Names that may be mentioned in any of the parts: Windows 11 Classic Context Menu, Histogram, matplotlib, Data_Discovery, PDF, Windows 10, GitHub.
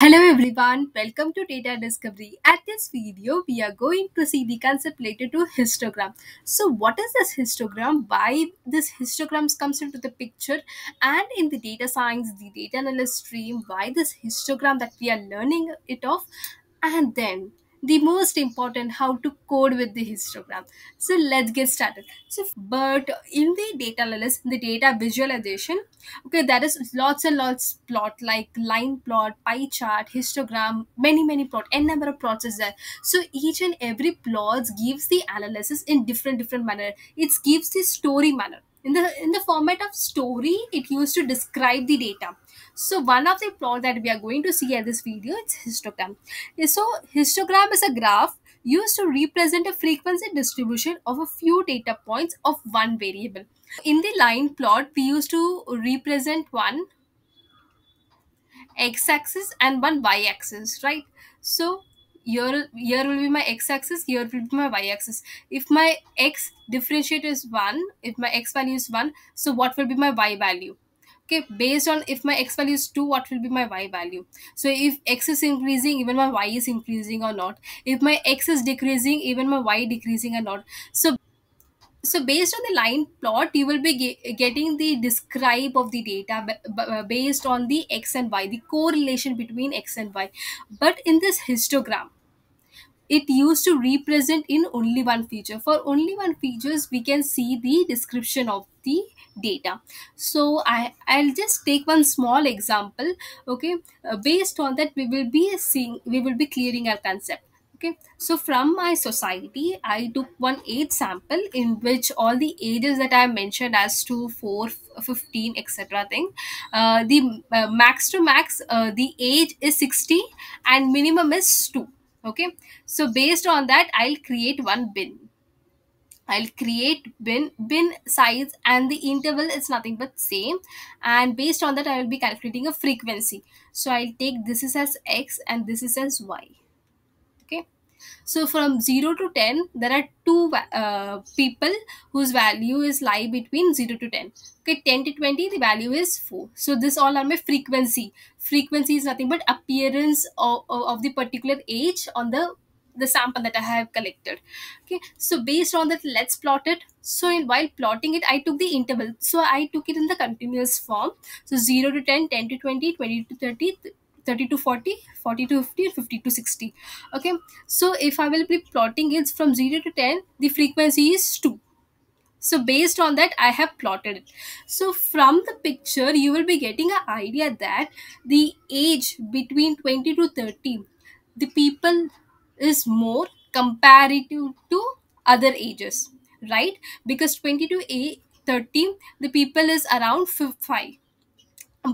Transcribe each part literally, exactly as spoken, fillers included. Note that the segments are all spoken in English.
Hello everyone, welcome to Data Discovery. At this video, we are going to see the concept related to histogram. So what is this histogram? Why this histograms comes into the picture, and in the data science, the data analyst stream, why this histogram that we are learning it of, and then the most important, how to code with the histogram. So let's get started. So but in the data analysis, the data visualization, okay, there is lots and lots plot like line plot, pie chart, histogram, many many plot, n number of plots is there. So each and every plot gives the analysis in different different manner. It gives the story manner. In the in the format of story, it used to describe the data. So one of the plot that we are going to see at this video, it's histogram. So histogram is a graph used to represent a frequency distribution of a few data points of one variable. In the line plot, we used to represent one x-axis and one y-axis, right? So here, here will be my x-axis, here will be my y-axis. If my x differentiator is one, if my x value is one, so what will be my y value? Okay, based on if my x value is two, what will be my y value? So if x is increasing, even my y is increasing or not. If my x is decreasing, even my y decreasing or not. So So based on the line plot, you will be ge getting the describe of the data based on the x and y, the correlation between x and y. But in this histogram, it used to represent in only one feature. For only one features, we can see the description of the data. So I, I'll just take one small example. Okay, uh, based on that, we will be seeing, we will be clearing our concept. Okay, so from my society, I took one age sample in which all the ages that I mentioned as two, four, fifteen, et cetera thing, uh, the uh, max to max, uh, the age is sixty and minimum is two. Okay, so based on that, I'll create one bin. I'll create bin, bin size and the interval is nothing but same. And based on that, I will be calculating a frequency. So I'll take this is as X and this is as Y. Okay, so from zero to ten, there are two uh, people whose value is lie between zero to ten. Okay, ten to twenty, the value is four. So this all are my frequency. Frequency is nothing but appearance of, of, of the particular age on the, the sample that I have collected. Okay, so based on that, let's plot it. So in, while plotting it, I took the interval. So I took it in the continuous form. So zero to ten, ten to twenty, twenty to thirty, thirty to forty, forty to fifty, fifty to sixty. Okay, so if I will be plotting it from zero to ten, the frequency is two. So based on that, I have plotted it. So from the picture, you will be getting an idea that the age between twenty to thirty, the people is more comparative to other ages, right? Because twenty to thirty, the people is around five.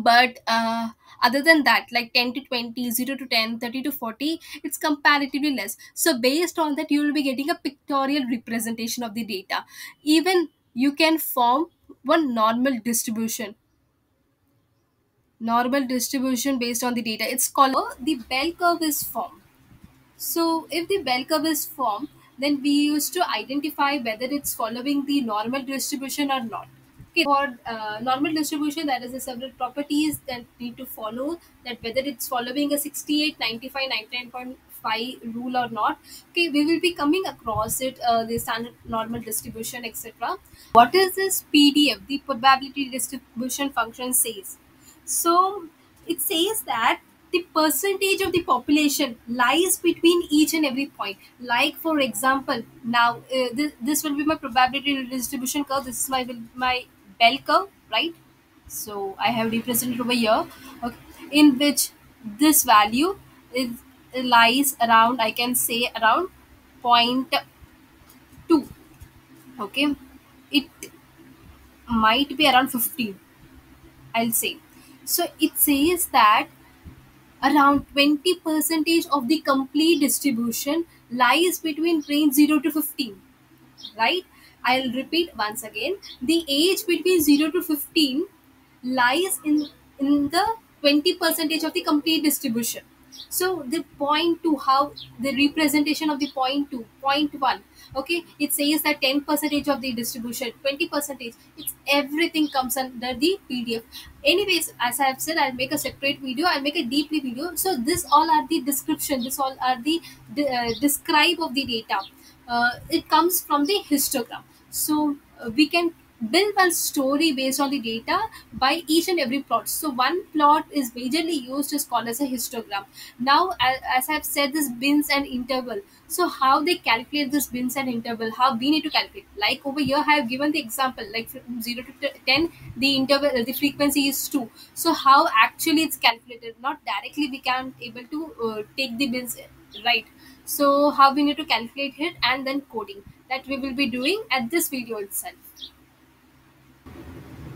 But uh, other than that, like ten to twenty, zero to ten, thirty to forty, it's comparatively less. So based on that, you will be getting a pictorial representation of the data. Even you can form one normal distribution. Normal distribution based on the data. It's called the bell curve is formed. So if the bell curve is formed, then we used to identify whether it's following the normal distribution or not. Okay, for uh, normal distribution, there is a several properties that need to follow, that whether it's following a sixty-eight, ninety-five, ninety-nine point five rule or not. Okay, we will be coming across it, uh, the standard normal distribution, et cetera. What is this P D F? The probability distribution function says. So it says that the percentage of the population lies between each and every point. Like for example, now uh, this, this will be my probability distribution curve. This is my my bell curve, right? So I have represented over here, okay, in which this value is lies around, I can say around zero point two. Okay, it might be around fifteen, I'll say. So it says that around twenty percent of the complete distribution lies between range zero to fifteen, right? I'll repeat once again. The age between zero to fifteen lies in, in the twenty percent of the complete distribution. So the zero point two, how the representation of the zero point two, zero point one, okay, it says that ten percent of the distribution, twenty percent, it's everything comes under the P D F. Anyways, as I have said, I'll make a separate video. I'll make a deeply video. So this all are the description. This all are the uh, describe of the data. Uh, it comes from the histogram. So uh, we can build one story based on the data by each and every plot. So one plot is majorly used is called as a histogram. Now, as I've said, this bins and interval. So how they calculate this bins and interval, how we need to calculate. Like over here, I have given the example, like from zero to ten, the interval, the frequency is two. So how actually it's calculated, not directly we can able to uh, take the bins, right? So how we need to calculate it and then coding, that we will be doing at this video itself.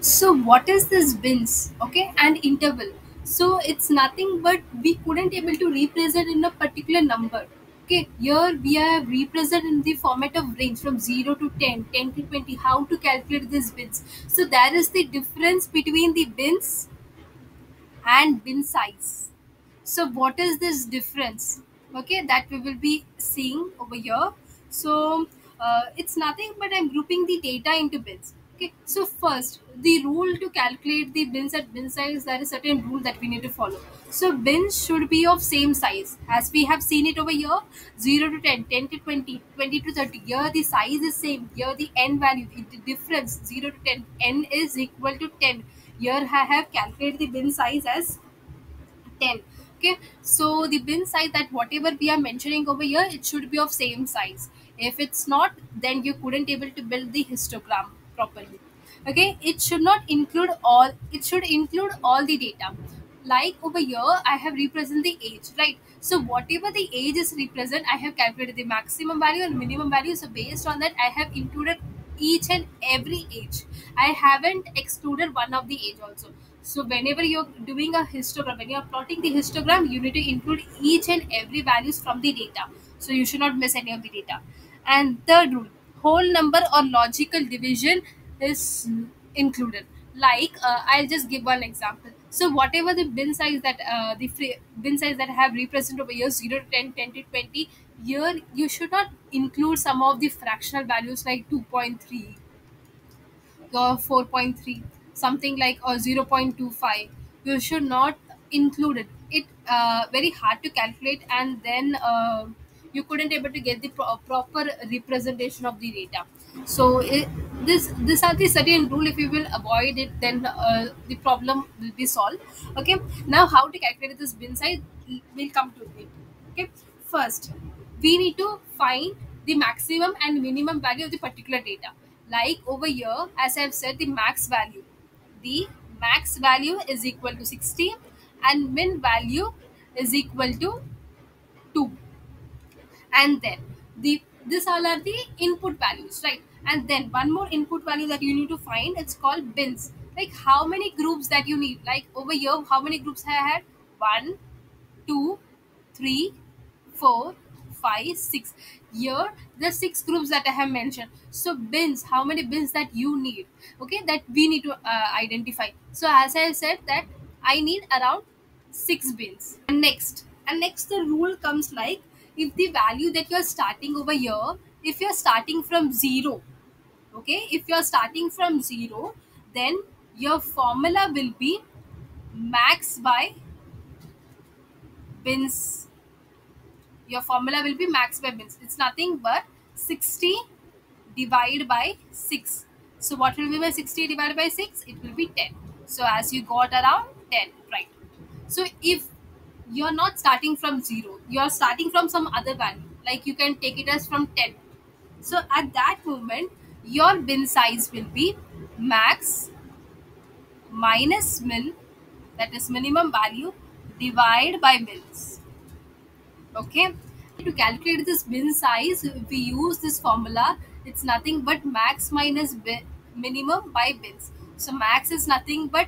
So what is this bins, okay, and interval? So it's nothing but we couldn't able to represent in a particular number. Okay, here we are represented in the format of range from zero to ten, ten to twenty, how to calculate these bins. So that is the difference between the bins and bin size. So what is this difference? Okay, that we will be seeing over here. So uh, it's nothing but I'm grouping the data into bins. Okay, so first, the rule to calculate the bins at bin size, there is a certain rule that we need to follow. So bins should be of same size as we have seen it over here, zero to ten, ten to twenty, twenty to thirty. Here the size is same. Here the n value, the difference zero to ten, n is equal to ten. Here I have calculated the bin size as ten. Okay, so the bin size, that whatever we are mentioning over here, it should be of same size. If it's not, then you couldn't able to build the histogram properly. Okay, it should not include all, it should include all the data. Like over here, I have represented the age, right? So whatever the age is represent, I have calculated the maximum value and minimum value. So based on that, I have included each and every age. I haven't excluded one of the age also. So whenever you're doing a histogram, when you're plotting the histogram, you need to include each and every values from the data. So you should not miss any of the data. And third rule, whole number or logical division is included. Like uh, I'll just give one example. So whatever the bin size that uh, the free bin size that I have represented over here, zero to ten, ten to twenty, here you should not include some of the fractional values like two point three or four point three, something like, or zero point two five. You should not include it. It uh, very hard to calculate, and then uh, you couldn't able to get the pro proper representation of the data. So it, this this are the certain rule. If you will avoid it, then uh, the problem will be solved. Okay. Now how to calculate this bin size? We'll come to it. Okay. First, we need to find the maximum and minimum value of the particular data. Like over here, as I have said, the max value. The max value is equal to sixty, and min value is equal to two. And then the this all are the input values, right? And then one more input value that you need to find, it's called bins. Like how many groups that you need. Like over here, how many groups I had? one, two, three, four, five, six. Here the six groups that I have mentioned. So bins, how many bins that you need, okay, that we need to uh, identify. So as I said, that I need around six bins. And next, and next the rule comes like, if the value that you're starting over here, if you're starting from zero, okay, if you're starting from zero, then your formula will be max by bins. Your formula will be max by bins. It's nothing but sixty divided by six. So what will be my sixty divided by six? It will be ten. So as you got around ten, right? So if you're not starting from zero, you're starting from some other value, like you can take it as from ten. So at that moment, your bin size will be max minus min, that is minimum value, divided by bins. Okay, to calculate this bin size, if we use this formula, it's nothing but max minus bin, minimum by bins. So max is nothing but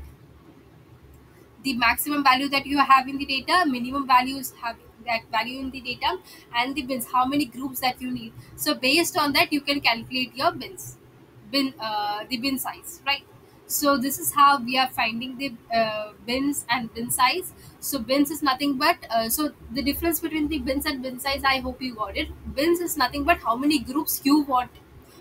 the maximum value that you have in the data, minimum values have that value in the data, and the bins, how many groups that you need. So based on that, you can calculate your bins, bin, uh, the bin size, right? So this is how we are finding the uh, bins and bin size. So bins is nothing but, uh, so the difference between the bins and bin size, I hope you got it. Bins is nothing but how many groups you want,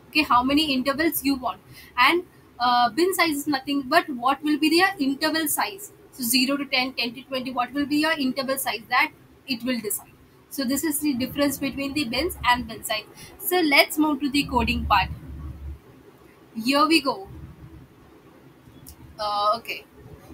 okay, how many intervals you want. And uh, bin size is nothing but what will be their interval size. So zero to ten, ten to twenty, what will be your interval size, that it will decide. So this is the difference between the bins and bin size. So let's move to the coding part. Here we go. Uh, okay.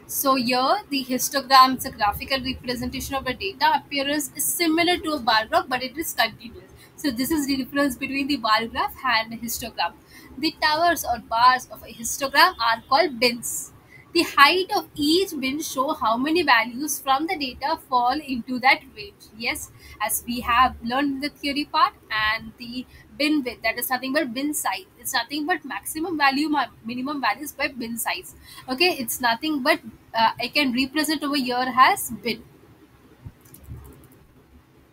So here the histogram is a graphical representation of a data. Appearance is similar to a bar graph, but it is continuous. So this is the difference between the bar graph and a histogram. The towers or bars of a histogram are called bins. The height of each bin shows how many values from the data fall into that range. Yes, as we have learned in the theory part, and the bin width, that is nothing but bin size. It's nothing but maximum value, minimum values by bin size. Okay, it's nothing but uh, I can represent over here as bin.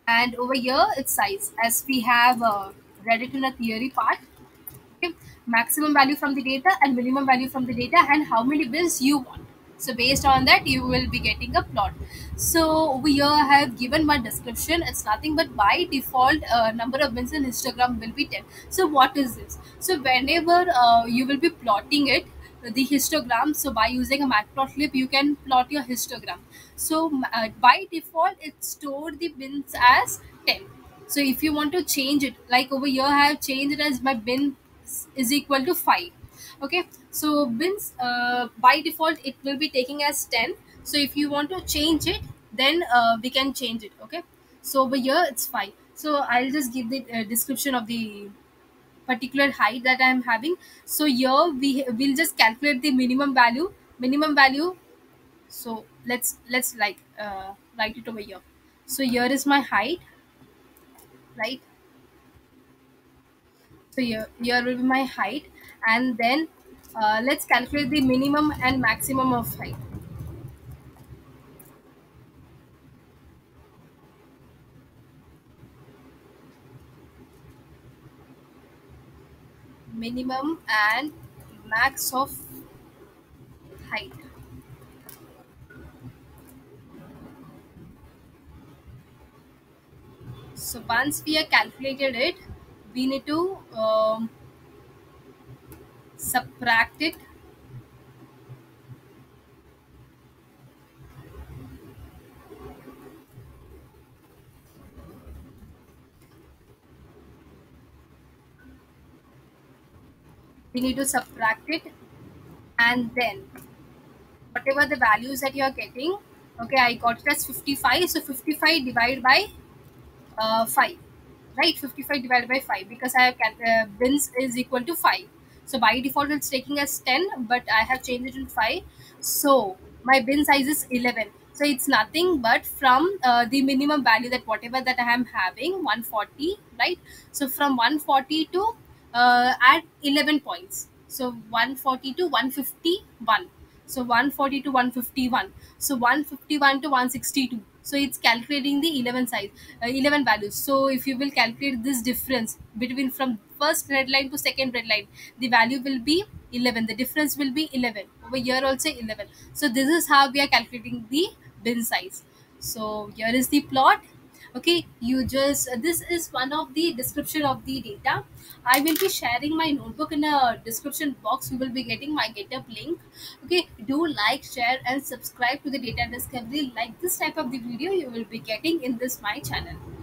And over here, it's size, as we have uh, read it in the theory part. Okay. Maximum value from the data and minimum value from the data, and how many bins you want. So based on that, you will be getting a plot. So we here have given my description. It's nothing but by default uh, number of bins in histogram will be ten. So what is this? So whenever uh, you will be plotting it, the histogram, so by using a matplotlib, you can plot your histogram. So uh, by default, it stored the bins as ten. So if you want to change it, like over here, I have changed it as my bin is equal to five. Okay, so bins uh, by default it will be taking as ten. So if you want to change it, then uh, we can change it. Okay, so over here it's five. So I'll just give the uh, description of the particular height that I am having. So here we will just calculate the minimum value, minimum value. So let's let's like uh, write it over here. So here is my height, right? So here, here will be my height, and then uh, let's calculate the minimum and maximum of height. Minimum and max of height. So once we have calculated it, we need to um, subtract it. We need to subtract it, and then whatever the values that you are getting, okay, I got it as fifty-five. So fifty-five divided by uh, five. Right, fifty-five divided by five, because I have uh, bins is equal to five. So by default it's taking as ten, but I have changed it to five. So my bin size is eleven. So it's nothing but from uh, the minimum value, that whatever that I am having, one forty, right? So from one forty to uh, add eleven points. So one forty to one fifty-one. So one forty to one fifty-one. So one fifty-one to one sixty-two. So it's calculating the eleven size, uh, eleven values. So if you will calculate this difference between from first red line to second red line, the value will be eleven. The difference will be eleven. Over here also eleven. So this is how we are calculating the bin size. So here is the plot. Okay, you just, this is one of the description of the data. I will be sharing my notebook in a description box. You will be getting my GitHub link. Okay, do like, share and subscribe to the Data Discovery. Like this type of the video you will be getting in this my channel.